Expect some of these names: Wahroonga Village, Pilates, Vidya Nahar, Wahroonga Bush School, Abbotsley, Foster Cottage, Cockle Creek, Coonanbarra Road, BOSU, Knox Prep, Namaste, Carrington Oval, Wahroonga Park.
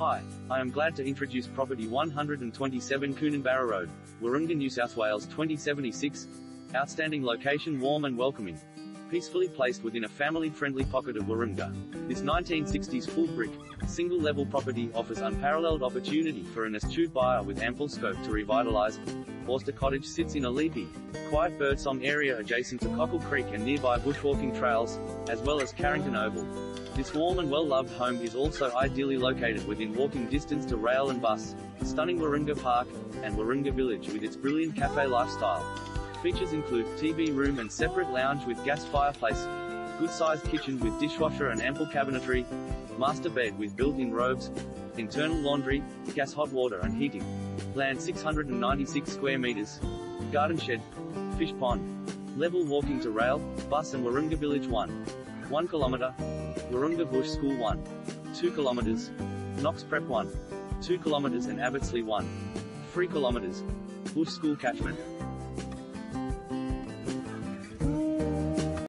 Hi, I am glad to introduce property 127 Coonanbarra Road, Wahroonga, New South Wales 2076. Outstanding location, warm and welcoming. Peacefully placed within a family-friendly pocket of Wahroonga, this 1960s full-brick, single-level property offers unparalleled opportunity for an astute buyer with ample scope to revitalise. Foster Cottage sits in a leafy, quiet birdsong area adjacent to Cockle Creek and nearby bushwalking trails, as well as Carrington Oval. This warm and well-loved home is also ideally located within walking distance to rail and bus, stunning Wahroonga Park, and Wahroonga Village with its brilliant cafe lifestyle. Features include TV room and separate lounge with gas fireplace, good-sized kitchen with dishwasher and ample cabinetry, master bed with built-in robes, internal laundry, gas hot water and heating. Land 696 square meters, garden shed, fish pond, level walking to rail, bus and Wahroonga Village 1.1 kilometer, Wahroonga Bush School 1.2 kilometers, Knox Prep 1.2 kilometers and Abbotsley 1.3 kilometers, Bush School catchment.